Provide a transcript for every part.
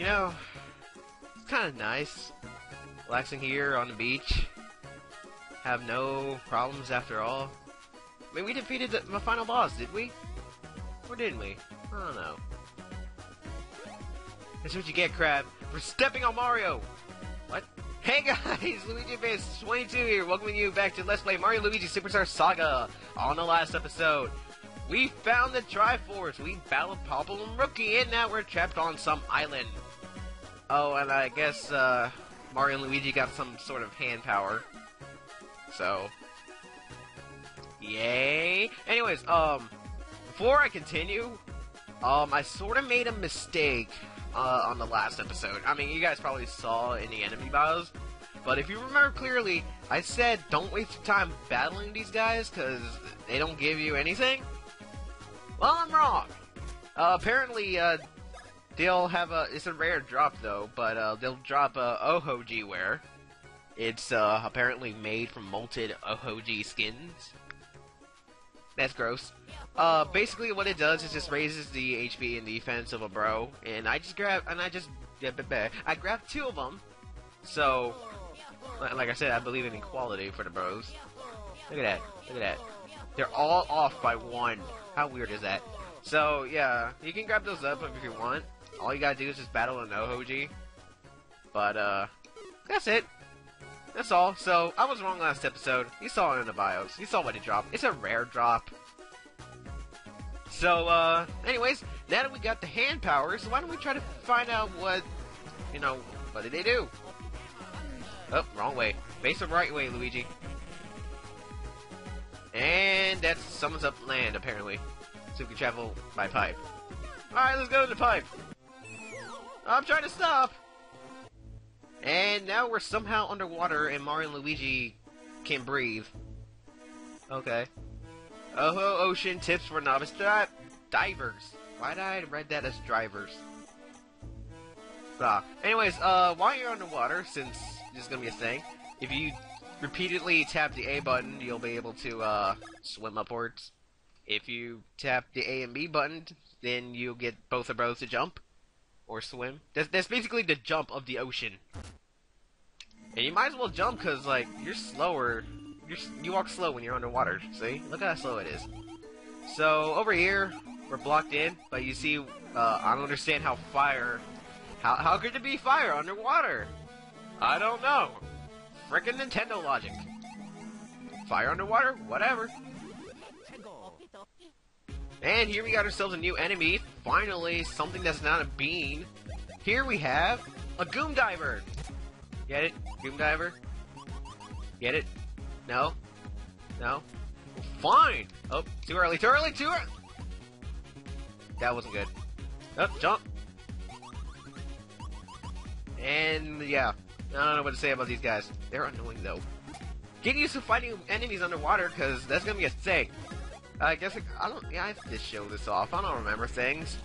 You know, it's kind of nice relaxing here on the beach. Have no problems after all. I mean, we defeated the final boss, did we? Or didn't we? I don't know. That's what you get, Crab, for stepping on Mario! What? Hey guys, LuigiFans22 here, welcoming you back to Let's Play Mario Luigi Superstar Saga. On the last episode, we found the Triforce, we battled Popple and Rookie, and now we're trapped on some island. Oh, and I guess Mario and Luigi got some sort of hand power. So, yay! Anyways, before I continue, I sort of made a mistake on the last episode. I mean, you guys probably saw in the enemy battles, but if you remember clearly, I said don't waste your time battling these guys because they don't give you anything. Well, I'm wrong. Apparently, they'll have a. It's a rare drop though, but they'll drop Oho Jee wear. It's apparently made from molted Oho Jee skins. That's gross. Basically what it does is just raises the HP and defense of a bro, and I grabbed two of them. So, like I said, I believe in equality for the bros. Look at that. Look at that. They're all off by one. How weird is that? So, yeah, you can grab those up if you want. All you gotta do is just battle an Oho Jee. But, that's it. That's all. So, I was wrong last episode. You saw it in the bios. You saw what it dropped. It's a rare drop. So, anyways, now that we got the hand powers, why don't we try to find out what, you know, what did they do? Oh, wrong way. Face the right way, Luigi. And that's Summons Up Land, apparently. So we can travel by pipe. Alright, let's go to the pipe. I'm trying to stop! And now we're somehow underwater, and Mario and Luigi can breathe. Okay. Oho Ocean tips for novice divers. Why did I read that as drivers? Ah. Anyways, while you're underwater, since this is gonna be a thing, if you repeatedly tap the A button, you'll be able to swim upwards. If you tap the A and B button, then you'll get both of bros to jump. Or swim. That's basically the jump of the ocean. And you might as well jump because, like, you're slower. You walk slow when you're underwater. See? Look how slow it is. So, over here, we're blocked in. But you see, I don't understand how fire... How could there be fire underwater? I don't know. Frickin' Nintendo logic. Fire underwater? Whatever. And here we got ourselves a new enemy. Finally, something that's not a bean. Here we have a Goom Diver. Get it? Goom Diver? Get it? No? No? Well, fine! Oh, too early, too early, too early! That wasn't good. Oh, jump! And, yeah. I don't know what to say about these guys. They're annoying, though. Get used to fighting enemies underwater, because that's gonna be a thing. I guess I have to show this off. I don't remember things.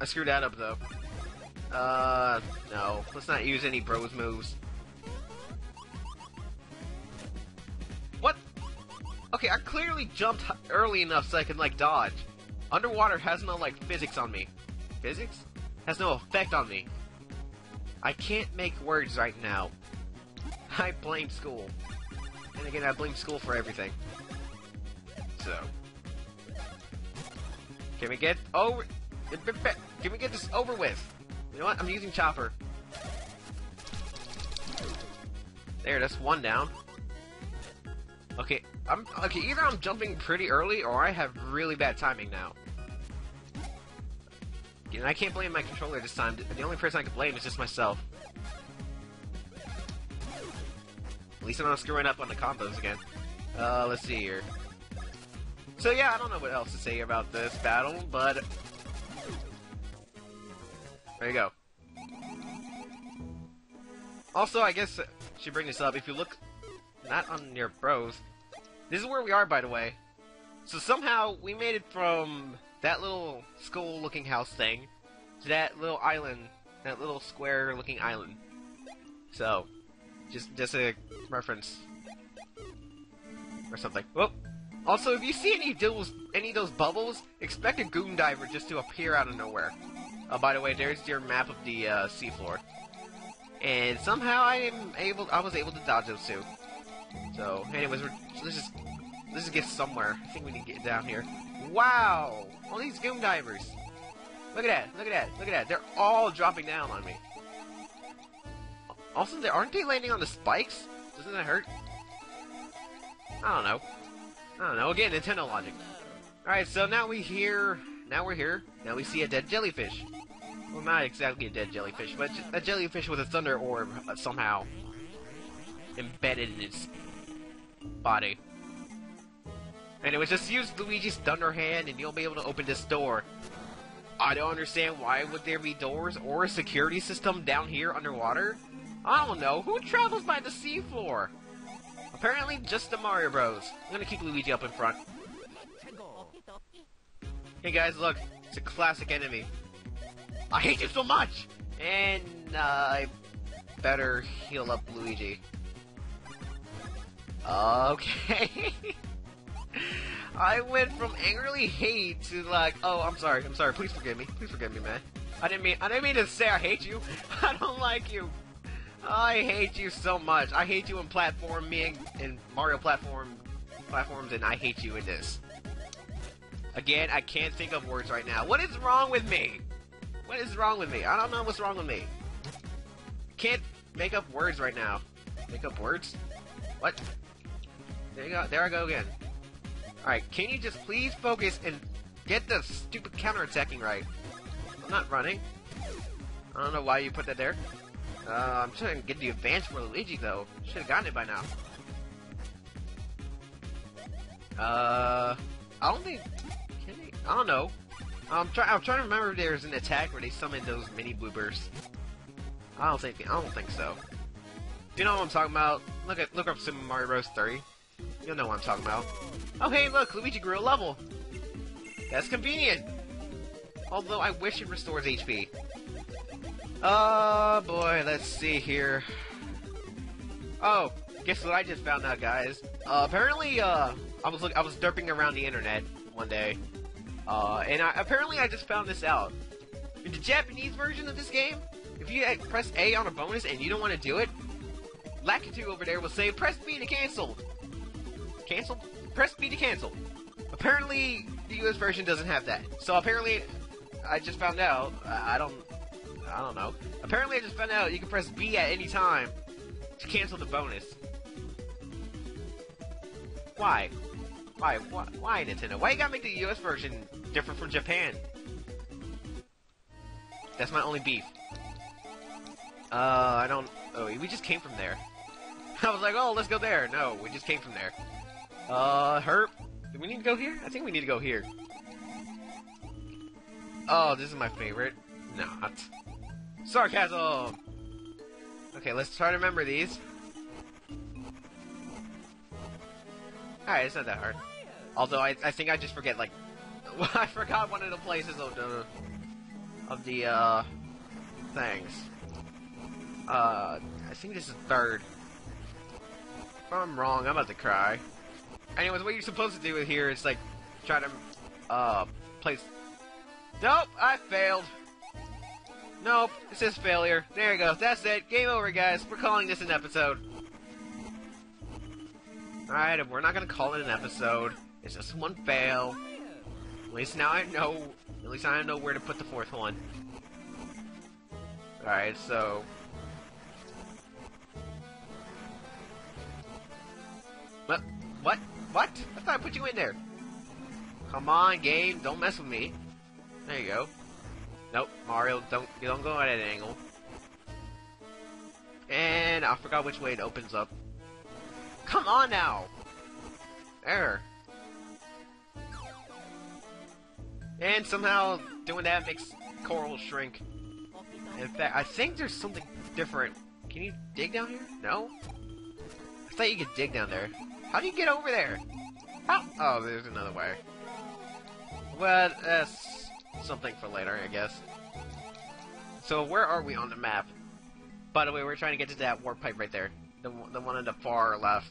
I screwed that up though. No. Let's not use any bros moves. What? Okay, I clearly jumped early enough so I can like dodge. Underwater has no like physics on me. Physics? Has no effect on me. I can't make words right now. I blame school. And again, I blame school for everything. So. Can we get over? Can we get this over with? You know what? I'm using Chopper. There, that's one down. Okay, either I'm jumping pretty early or I have really bad timing now. You know, I can't blame my controller this time. The only person I can blame is just myself. At least I'm not screwing up on the combos again. Let's see here. So yeah, I don't know what else to say about this battle, but there you go. Also, I guess I should bring this up. If you look not on your bros, this is where we are, by the way. So somehow we made it from that little skull-looking house thing to that little island, that little square-looking island. So, just a reference or something. Whoop. Also, if you see any of those bubbles, expect a Goom Diver just to appear out of nowhere. By the way, there's your map of the seafloor. And somehow I was able to dodge those two. So, anyways, let's just get somewhere. I think we need to get down here. Wow! All these Goom Divers. Look at that! Look at that! Look at that! They're all dropping down on me. Also, aren't they landing on the spikes? Doesn't that hurt? I don't know. Again, Nintendo logic. Alright, so now we're here. Now we see a dead jellyfish. Well, not exactly a dead jellyfish, but a jellyfish with a thunder orb somehow embedded in its body. And it was just use Luigi's Thunderhand and you'll be able to open this door. I don't understand why would there be doors or a security system down here underwater? I don't know. Who travels by the seafloor? Apparently just the Mario Bros. I'm gonna keep Luigi up in front. Hey guys, look, it's a classic enemy. I hate you so much! And I better heal up Luigi. Okay. I went from angrily hate to like, oh, I'm sorry, please forgive me, man. I didn't mean to say I hate you. I don't like you. I hate you so much. I hate you in platform, me and Mario platforms, and I hate you in this. Again, I can't think of words right now. What is wrong with me? What is wrong with me? I don't know what's wrong with me. Can't make up words right now. Make up words? What? There you go. There I go again. Alright, can you just please focus and get the stupid counterattacking right? I'm not running. I don't know why you put that there. I'm trying to get the advance for Luigi, though. Should have gotten it by now. I don't think... Can they? I don't know. I'm trying to remember if there's an attack where they summoned those mini bloopers. I don't think so. Do you know what I'm talking about? Look up Super Mario Bros. 3. You'll know what I'm talking about. Oh hey, look, Luigi grew a level. That's convenient. Although I wish it restores HP. Oh boy, let's see here. Oh, guess what I just found out, guys? Apparently, I was derping around the internet one day. And apparently I just found this out. In the Japanese version of this game, if you press A on a bonus and you don't want to do it, Lacapede over there will say, press B to cancel. Cancel? Press B to cancel. Apparently, the US version doesn't have that. So apparently, I just found out, I don't know. Apparently I just found out you can press B at any time to cancel the bonus. Why? Why, Nintendo? Why you gotta make the US version different from Japan? That's my only beef. Oh, we just came from there. I was like, oh, let's go there. No, we just came from there. Herp. Do we need to go here? I think we need to go here. Oh, this is my favorite. Not. Sarcasm! Okay, let's try to remember these. Alright, it's not that hard. Although, I think I just forget, like... I forgot one of the places of the things. I think this is third. If I'm wrong, I'm about to cry. Anyways, what you're supposed to do here is, like, try to, place... Nope! I failed! Nope! It says failure. There you go. That's it. Game over, guys. We're calling this an episode. Alright, we're not gonna call it an episode. It's just one fail. At least now I know where to put the fourth one. Alright, so... What? I thought I put you in there. Come on, game. Don't mess with me. There you go. Nope, Mario, you don't go at an angle. And I forgot which way it opens up. Come on now! There. And somehow doing that makes coral shrink. In fact, I think there's something different. Can you dig down here? No? I thought you could dig down there. How do you get over there? Oh, there's another way. Well, that's something for later, I guess. So where are we on the map? By the way, we're trying to get to that warp pipe right there. The one on the far left.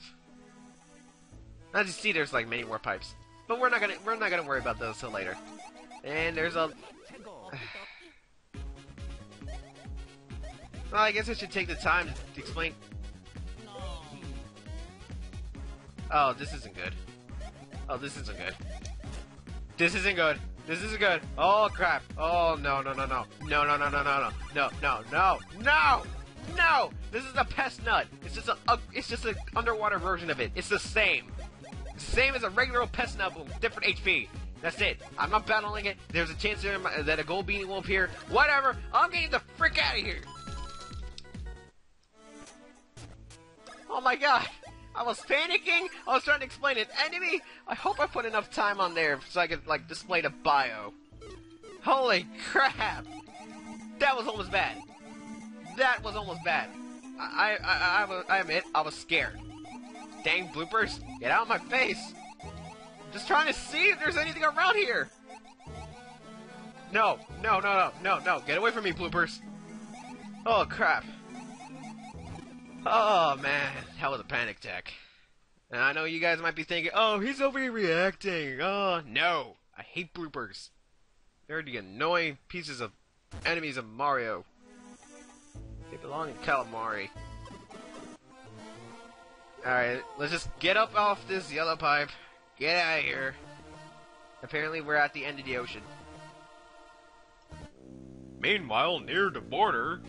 As you see, there's like many warp pipes, but we're not gonna worry about those till later. And there's a Well, I guess I should take the time to explain. Oh, this isn't good. Oh, this isn't good. This isn't good. This isn't good. Oh crap. Oh no no no no. No no no no no no no no no no. This is a pest nut. It's just an underwater version of it. It's the same. Same as a regular old pest nut with different HP. That's it. I'm not battling it. There's a chance that a gold beanie will appear. Whatever. I'm getting the frick out of here. Oh my god. I was panicking. I was trying to explain an enemy. I hope I put enough time on there so I could, like, display the bio. Holy crap. That was almost bad. That was almost bad. I admit, I was scared. Dang bloopers. Get out of my face. I'm just trying to see if there's anything around here. No. No, no, no, no, no. Get away from me, bloopers. Oh, crap. Oh man, hell of a panic attack. And I know you guys might be thinking, oh, he's overreacting. Oh, no. I hate bloopers. They're the annoying pieces of enemies of Mario. They belong in calamari. Alright, let's just get up off this yellow pipe. Get out of here. Apparently, we're at the end of the ocean. Meanwhile, near the border.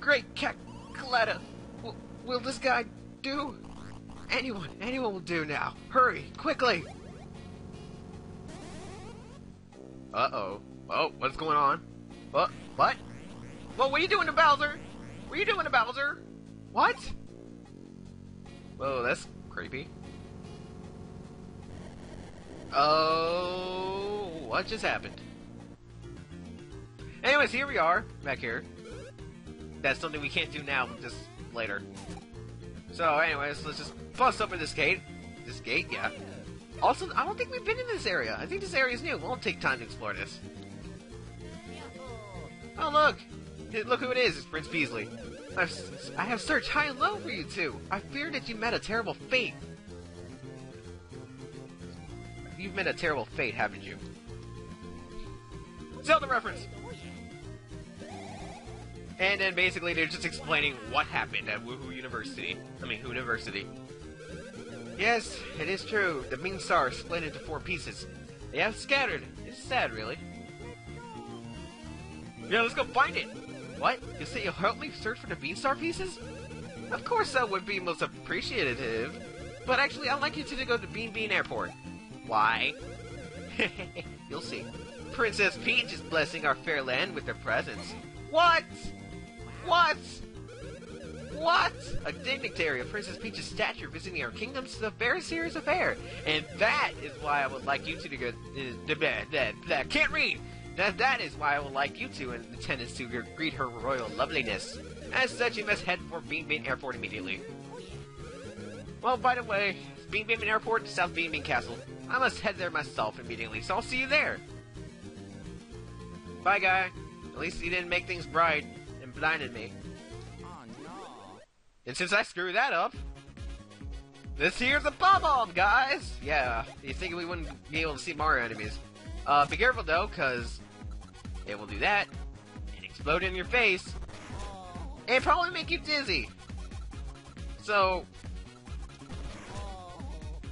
Great Cackletta! Will this guy do? Anyone will do now. Hurry, quickly! Uh-oh. Oh, what's going on? What? What are you doing to Bowser? What are you doing to Bowser? What? Whoa, that's creepy. Oh, what just happened? Anyways, here we are, back here. That's something we can't do now, but just later. So, anyways, let's just bust open this gate. This gate, yeah. Also, I don't think we've been in this area. I think this area is new. We'll take time to explore this. Oh, look! Look who it is! It's Prince Peasley. I have searched high and low for you two. I fear that you met a terrible fate. You've met a terrible fate, haven't you? Zelda reference! And then basically they're just explaining what happened at Woohoo University. I mean, University. Yes, it is true. The Beanstar split into 4 pieces. They have scattered. It's sad, really. Yeah, let's go find it. What? You say you'll help me search for the Beanstar pieces? Of course that would be most appreciative. But actually, I'd like you two to go to Bean Bean Airport. Why? You'll see. Princess Peach is blessing our fair land with their presence. What? What? What? A dignitary of Princess Peach's stature visiting our kingdom is a very serious affair. And that is why I would like you two to go... can't read! That is why I would like you two and the attendants to greet her royal loveliness. As such, you must head for Bean Bean Airport immediately. Well, by the way, Bean Bean Airport to South Beanbean Castle. I must head there myself immediately, so I'll see you there. Bye, guy. At least he didn't make things bright and blinded me. Oh, no. And since I screwed that up, this here's a Bob-omb, guys! Yeah, you think we wouldn't be able to see Mario enemies. Be careful though, because it will do that and explode in your face and probably make you dizzy. So,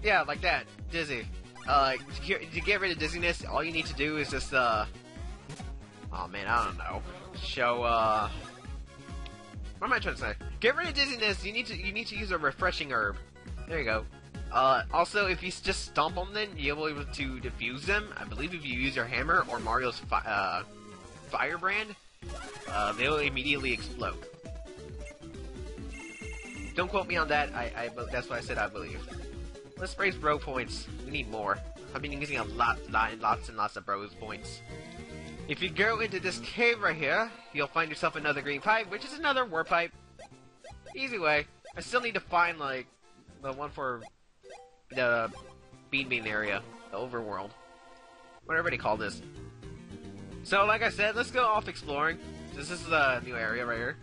yeah, like that. Dizzy. To get rid of dizziness, all you need to do is just, oh man, I don't know. Show what am I trying to say? Get rid of dizziness. You need to use a refreshing herb. There you go. Also, if you just stomp on them, you'll be able to defuse them. I believe if you use your hammer or Mario's firebrand, they'll immediately explode. Don't quote me on that. That's what I said. I believe. Let's raise bro points. We need more. I've been using a lots and lots of bro points. If you go into this cave right here, you'll find yourself another green pipe, which is another warp pipe. Easy way. I still need to find, like, the one for the Bean Bean area, the overworld. Whatever they call this. So, like I said, let's go off exploring. This is the new area right here.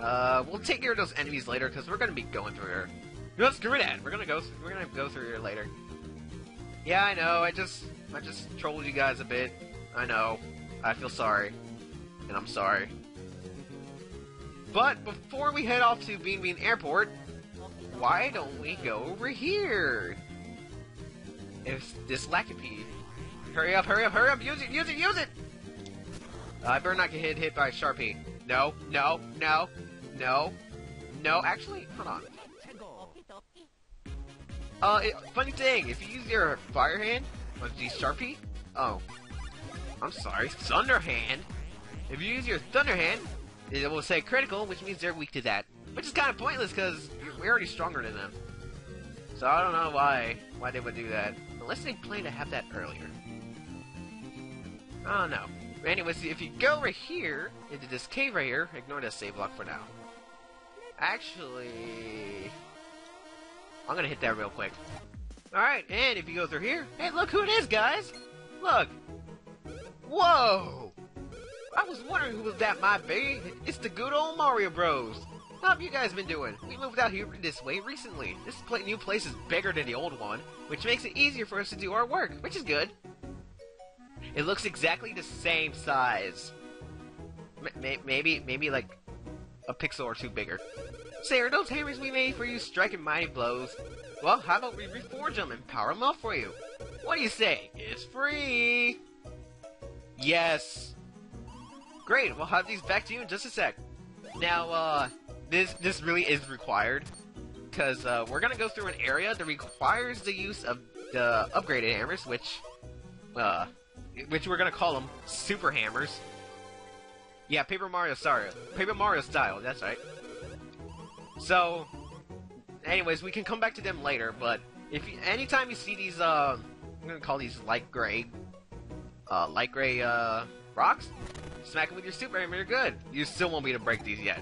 We'll take care of those enemies later because we're gonna be going through here. No, screw that. We're gonna go through here later. Yeah, I know. I just trolled you guys a bit. I know. I feel sorry, and I'm sorry. But before we head off to Bean Bean Airport, why don't we go over here? It's this Lacapede. Hurry up! Hurry up! Hurry up! Use it! Use it! Use it! I better not get hit by Sharpie. No! No! No! No! No! Actually, hold on. Funny thing, if you use your fire hand on the Sharpie, oh, I'm sorry, Thunderhand. If you use your Thunderhand, it will say critical, which means they're weak to that, which is kind of pointless because we're already stronger than them. So I don't know why they would do that, unless they plan to have that earlier. I don't know. Anyways, if you go right here into this cave right here, ignore that save block for now. Actually, I'm gonna hit that real quick. Alright, and if you go through here, hey, look who it is, guys! Look! Whoa! I was wondering who that might be. It's the good old Mario Bros. How have you guys been doing? We moved out here this way recently. This new place is bigger than the old one, which makes it easier for us to do our work, which is good. It looks exactly the same size. Maybe like a pixel or two bigger. Say, are those hammers we made for you striking mighty blows? Well, how about we reforge them and power them up for you? What do you say? It's free! Yes! Great, we'll have these back to you in just a sec. Now, this really is required, because we're gonna go through an area that requires the use of the upgraded hammers, which we're gonna call them Super Hammers. Yeah, Paper Mario, sorry. Paper Mario style, that's right. So, anyways, we can come back to them later, but anytime you see these, I'm gonna call these light gray rocks, smack them with your super hammer, you're good. You still won't be able to break these yet.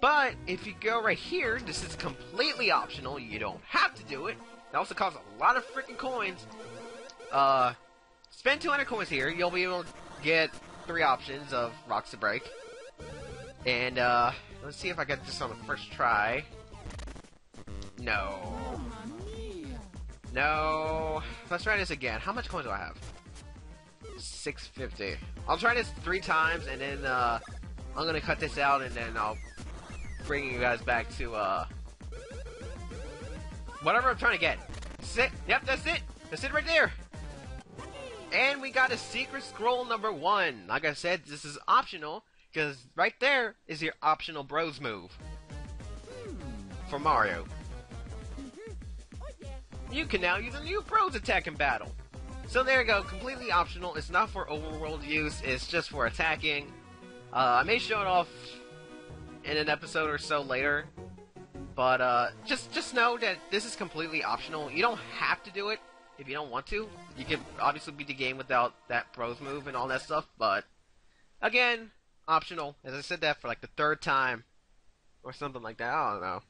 But, if you go right here, this is completely optional, you don't have to do it. That also costs a lot of freaking coins. Spend 200 coins here, you'll be able to get 3 options of rocks to break. And, let's see if I get this on the first try. No. No. Let's try this again. How much coins do I have? 650. I'll try this 3 times, and then, I'm gonna cut this out, and then I'll bring you guys back to, whatever I'm trying to get. That's it. Yep, that's it. That's it right there. And we got a secret scroll number 1. Like I said, this is optional. Because right there is your optional bros move for Mario. You can now use a new bros attack in battle. So there you go, completely optional. It's not for overworld use, it's just for attacking. I may show it off in an episode or so later. But just know that this is completely optional. You don't have to do it if you don't want to. You can obviously beat the game without that bros move and all that stuff, but again, optional. As I said that for like the 3rd time or something like that. I don't know.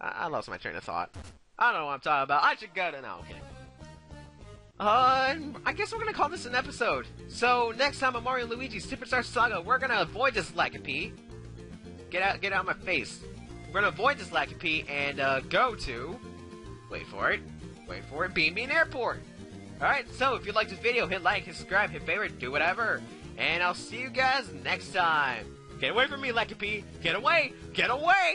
I lost my train of thought. I don't know what I'm talking about. I should go to now. Okay. I guess we're going to call this an episode. So next time on Mario & Luigi Superstar Saga, we're going to avoid this Lacapede. Get out of my face. We're going to avoid this Lacapede and go to... Wait for it. Bean Bean Airport. Alright, so if you liked this video, hit like, hit subscribe, hit favorite, do whatever. And I'll see you guys next time. Get away from me, Lacapede! Get away! Get away!